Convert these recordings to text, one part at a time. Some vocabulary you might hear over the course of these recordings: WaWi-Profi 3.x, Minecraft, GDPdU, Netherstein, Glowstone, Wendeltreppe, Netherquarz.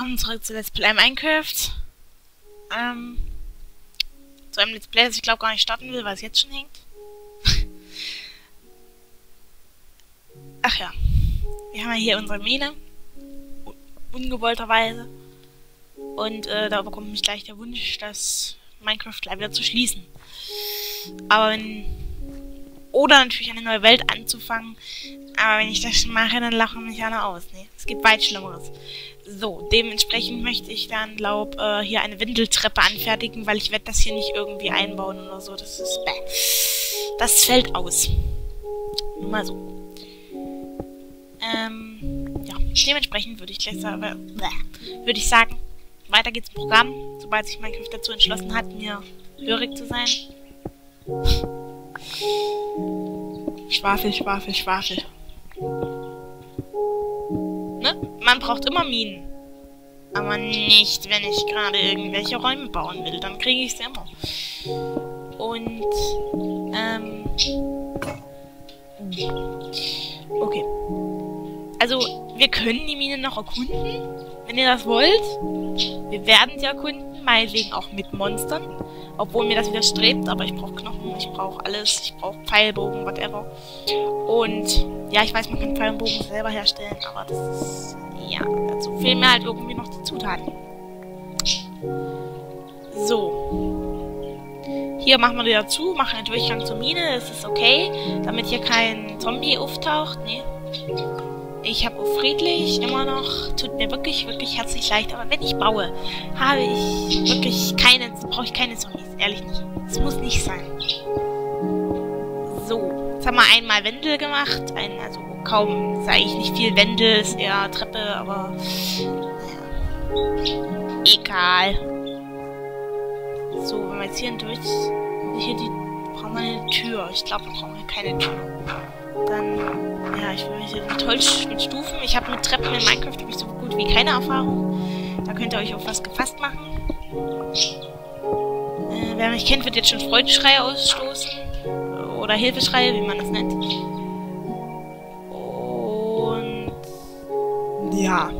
Willkommen zurück zu Let's Play Minecraft. Zu einem Let's Play, das ich glaube gar nicht starten will, weil es jetzt schon hängt. Ach ja. Wir haben ja hier unsere Mine. Ungewollterweise. Und da überkommt mich gleich der Wunsch, das Minecraft gleich wieder zu schließen. Aber wenn... Oder natürlich eine neue Welt anzufangen. Aber wenn ich das mache, dann lachen mich alle aus. Nee, es gibt weit Schlimmeres. So, dementsprechend möchte ich dann, hier eine Wendeltreppe anfertigen, weil ich werde das hier nicht irgendwie einbauen oder so. Das ist... Das fällt aus. Nur mal so. Ja, dementsprechend würde ich gleich sagen... Würde ich sagen, weiter geht's im Programm. Sobald sich Minecraft dazu entschlossen hat, mir hörig zu sein. Schwafel, Schwafel, Schwafel. Ne? Man braucht immer Minen. Aber nicht, wenn ich gerade irgendwelche Räume bauen will. Dann kriege ich sie immer. Und, okay. Also, wir können die Mine noch erkunden, wenn ihr das wollt. Wir werden sie erkunden, meinetwegen auch mit Monstern. Obwohl mir das widerstrebt, aber ich brauche Knochen, ich brauche alles, ich brauche Pfeilbogen, whatever. Und ja, ich weiß, man kann Pfeilbogen selber herstellen, aber das ist, ja, dazu fehlen mir halt irgendwie noch die Zutaten. So. Hier machen wir wieder zu, machen einen Durchgang zur Mine, das ist okay, damit hier kein Zombie auftaucht, ne. Ich habe friedlich immer noch, tut mir wirklich, wirklich herzlich leid, aber wenn ich baue, habe ich wirklich keine, brauche ich keine Zombies, ehrlich nicht. Es muss nicht sein. So, jetzt haben wir einmal Wendel gemacht, also kaum, sage ich nicht viel, Wendel ist eher Treppe, aber ja, egal. So, wenn wir jetzt hier durch, brauchen wir eine Tür, ich glaube, wir brauchen keine Tür. Dann, ja, ich will mich jetzt mit Holz, mit Stufen. Ich habe mit Treppen in Minecraft so gut wie keine Erfahrung. Da könnt ihr euch auf was gefasst machen. Wer mich kennt, wird jetzt schon Freudenschreie ausstoßen. Oder Hilfeschreie, wie man das nennt. Und... Ja.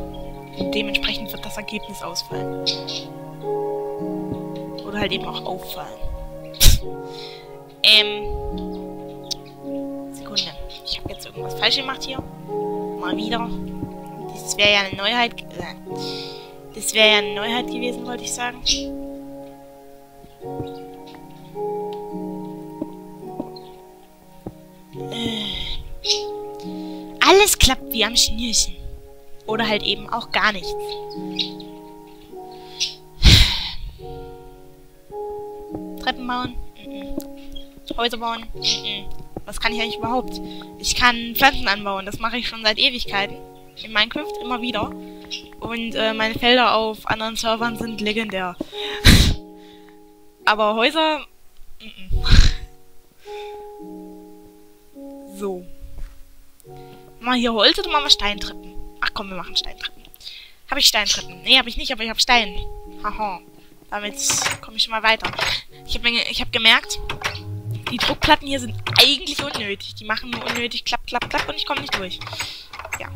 Dementsprechend wird das Ergebnis ausfallen. Oder halt eben auch auffallen. Ich habe jetzt irgendwas falsch gemacht hier. Mal wieder. Das wäre ja eine Neuheit. Das wäre ja eine Neuheit gewesen, wollte ich sagen. Alles klappt wie am Schnürchen. Oder halt eben auch gar nichts. Treppen bauen. Häuser bauen. Was kann ich eigentlich überhaupt? Ich kann Pflanzen anbauen. Das mache ich schon seit Ewigkeiten. In Minecraft immer wieder. Und meine Felder auf anderen Servern sind legendär. Aber Häuser... So. Mal hier Holz oder machen wir Steintreppen? Ach komm, wir machen Steintreppen. Habe ich Steintreppen? Nee, habe ich nicht, aber ich habe Stein. Haha. Damit komme ich schon mal weiter. Ich hab gemerkt... Die Druckplatten hier sind eigentlich unnötig. Die machen nur unnötig klapp, klapp, klapp und ich komme nicht durch. Ja.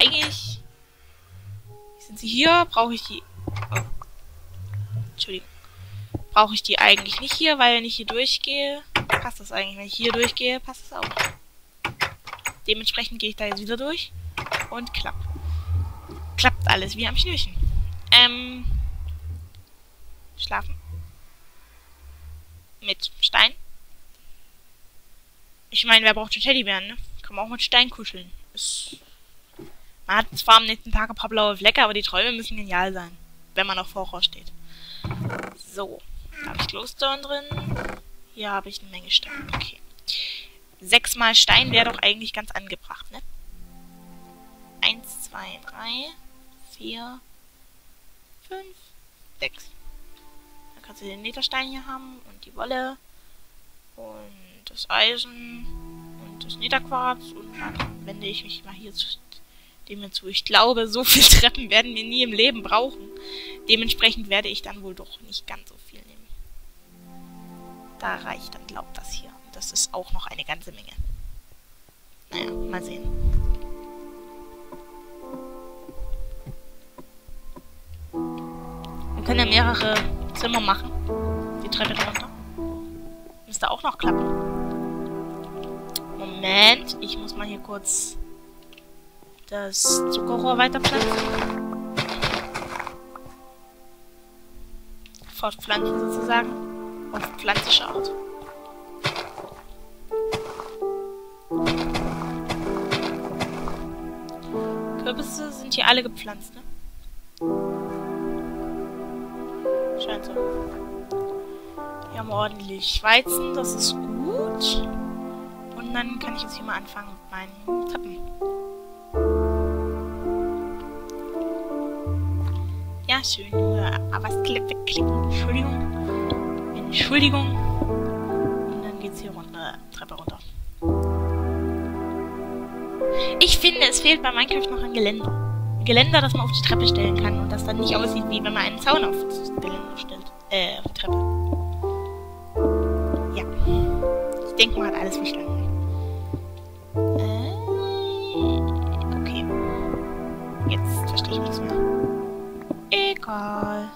Eigentlich sind sie hier, brauche ich die... Oh. Entschuldigung. Brauche ich die eigentlich nicht hier, weil wenn ich hier durchgehe, passt das eigentlich. Wenn ich hier durchgehe, passt das auch. Dementsprechend gehe ich da jetzt wieder durch und klapp. Klappt alles wie am Schnürchen. Schlafen. Mit Stein. Ich meine, wer braucht schon Teddybären, ne? Kann man auch mit Stein kuscheln. Man hat zwar am nächsten Tag ein paar blaue Flecke, aber die Träume müssen genial sein. Wenn man auf Horror steht. So. Da habe ich Glowstone drin. Hier habe ich eine Menge Stein. Okay. 6 mal Stein wäre doch eigentlich ganz angebracht, ne? 1, 2, 3, 4, 5, 6. Kannst du den Netherstein hier haben und die Wolle und das Eisen und das Netherquarz und dann wende ich mich mal hier zu. Ich glaube, so viele Treppen werden wir nie im Leben brauchen. Dementsprechend werde ich dann wohl doch nicht ganz so viel nehmen. Da reicht dann, glaubt das hier. Und das ist auch noch eine ganze Menge. Naja, mal sehen. kann ja mehrere Zimmer machen. Die Treppe runter. Müsste auch noch klappen. Moment, ich muss mal hier kurz das Zuckerrohr weiterpflanzen. Fortpflanzen sozusagen. Auf pflanzliche Art. Kürbisse sind hier alle gepflanzt, ne? Scheint so. Wir haben ordentlich Weizen, das ist gut. Und dann kann ich jetzt hier mal anfangen mit meinen Treppen. Ja, schön. Aber es klicken. Entschuldigung. Entschuldigung. Und dann geht's hier runter. Treppe runter. Ich finde, es fehlt bei Minecraft noch ein Geländer. Ein Geländer, das man auf die Treppe stellen kann und das dann nicht aussieht, wie wenn man einen Zaun auf das Geländer stellt. Auf die Treppe. Ja. Ich denke, man hat alles verstanden. Okay. Jetzt verstehe ich nichts mehr. Egal.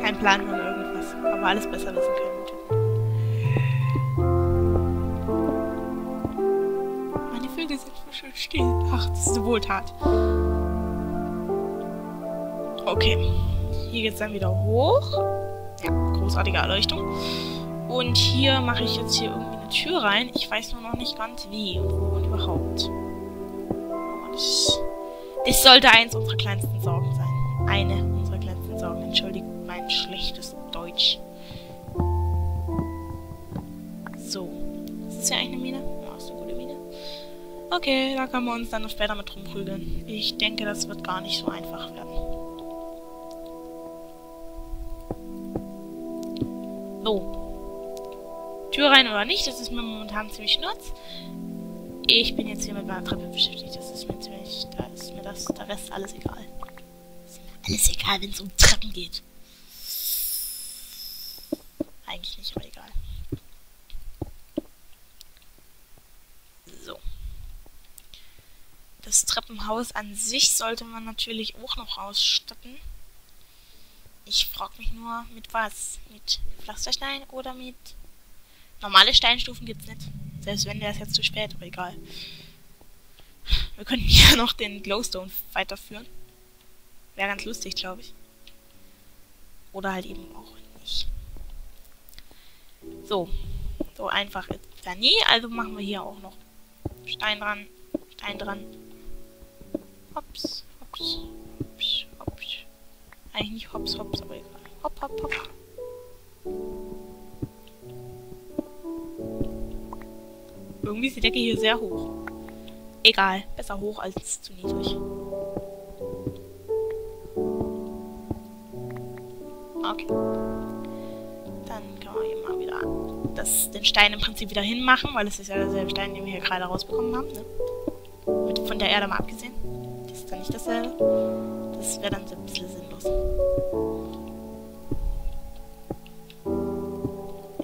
Kein Plan von irgendwas. Aber alles besser wissen können. Die sind so schön still. Ach, das ist eine Wohltat. Okay. Hier geht's dann wieder hoch. Ja, großartige Erleuchtung. Und hier mache ich jetzt hier irgendwie eine Tür rein. Ich weiß nur noch nicht ganz wie und wo und überhaupt. Das sollte eins unserer kleinsten Sorgen sein. Eine unserer kleinsten Sorgen. Entschuldigt mein schlechtes Deutsch. So. Ist das hier eigentlich eine Mine? Ja, ist eine gute Mine. Okay, da können wir uns dann noch später mit rumprügeln. Ich denke, das wird gar nicht so einfach werden. So. Tür rein oder nicht, das ist mir momentan ziemlich schnurz. Ich bin jetzt hier mit meiner Treppe beschäftigt. Das ist mir ziemlich... Da ist mir das... Der Rest alles egal. Ist mir alles egal, wenn es um Treppen geht. Eigentlich nicht, aber egal. Das Treppenhaus an sich sollte man natürlich auch noch ausstatten. Ich frage mich nur, mit was? Mit Pflasterstein oder mit... Normale Steinstufen gibt's nicht. Selbst wenn, wäre es jetzt zu spät, aber egal. Wir könnten ja noch den Glowstone weiterführen. Wäre ganz lustig, glaube ich. Oder halt eben auch nicht. So. So einfach ist es ja nie. Also machen wir hier auch noch Stein dran. Stein dran. Hops, hops, hops, hops. Eigentlich nicht hops, hops, aber egal. Hopp, hopp, hopp. Irgendwie ist die Decke hier sehr hoch. Egal, besser hoch als zu niedrig. Okay. Dann können wir hier mal wieder den Stein im Prinzip wieder hinmachen, weil es ist ja derselbe Stein, den wir hier gerade rausbekommen haben, ne? Von der Erde mal abgesehen. Das ist dann nicht dasselbe. Das wäre dann so ein bisschen sinnlos.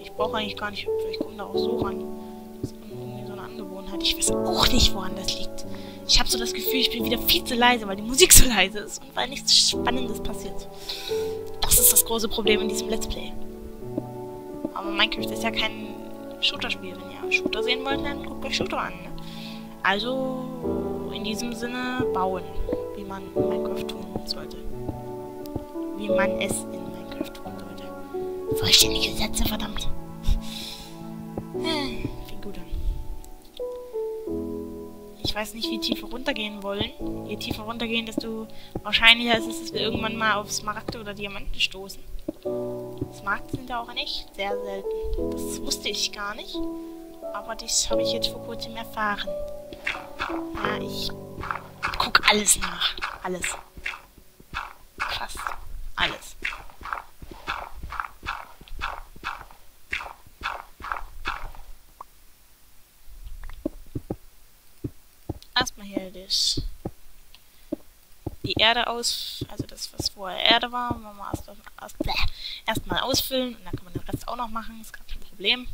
Ich brauche eigentlich gar nicht Hüpfe. Ich komme da auch so ran. Das ist irgendwie so eine Angewohnheit. Ich weiß auch nicht, woran das liegt. Ich habe so das Gefühl, ich bin wieder viel zu leise, weil die Musik so leise ist und weil nichts Spannendes passiert. Das ist das große Problem in diesem Let's Play. Aber Minecraft ist ja kein Shooter-Spiel. Wenn ihr Shooter sehen wollt, dann guckt euch Shooter an. Ne? Also... In diesem Sinne bauen, wie man in Minecraft tun sollte. Wie man es in Minecraft tun sollte. Vollständige Sätze, verdammt. Fing gut an. Ich weiß nicht, wie tief wir runtergehen wollen. Je tiefer runtergehen, desto wahrscheinlicher ist es, dass wir irgendwann mal auf Smaragde oder Diamanten stoßen. Smaragde sind ja auch echt sehr selten. Das wusste ich gar nicht. Aber das habe ich jetzt vor kurzem erfahren. Ja, ich guck alles nach. Alles. Fast. Alles. Erstmal hier die Erde aus... Also das, was vorher Erde war. Erstmal ausfüllen. Und dann kann man den Rest auch noch machen. Ist gar kein Problem.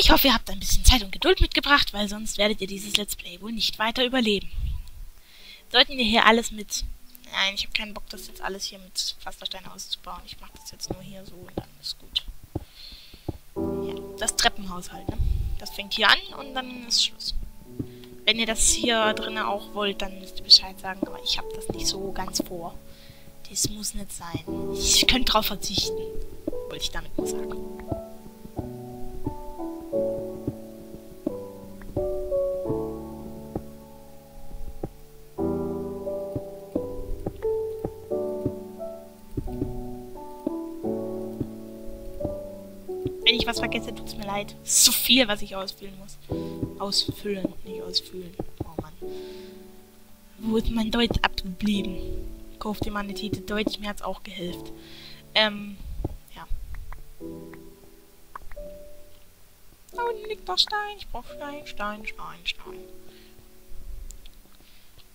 Ich hoffe, ihr habt ein bisschen Zeit und Geduld mitgebracht, weil sonst werdet ihr dieses Let's Play wohl nicht weiter überleben. Sollten wir hier alles mit Nein, ich habe keinen Bock, das jetzt alles hier mit Pflasterstein auszubauen. Ich mache das jetzt nur hier so und dann ist gut. Ja, das Treppenhaus halt, ne? Das fängt hier an und dann ist Schluss. Wenn ihr das hier drinnen auch wollt, dann müsst ihr Bescheid sagen. Aber ich habe das nicht so ganz vor. Das muss nicht sein. Ich könnte drauf verzichten. Wollte ich damit nur sagen. Wenn ich was vergesse, tut's mir leid. Es ist so viel, was ich ausfüllen muss. Ausfüllen, nicht ausfüllen. Oh Mann. Wo ist mein Deutsch abgeblieben? Kauft ihr mal eine Tete Deutsch, mir hat's auch geholfen. Ja. Da unten liegt noch Stein. Ich brauche Stein.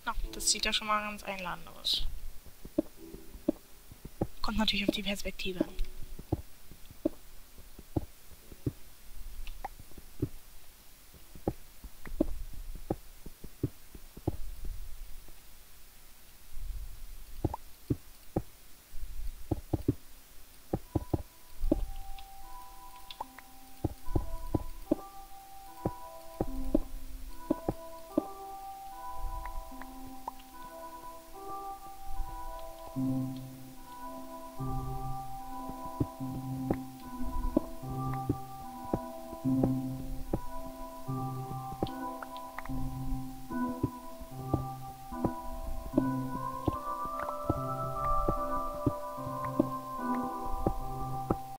Na, das sieht ja schon mal ganz einladend aus. Kommt natürlich auf die Perspektive an.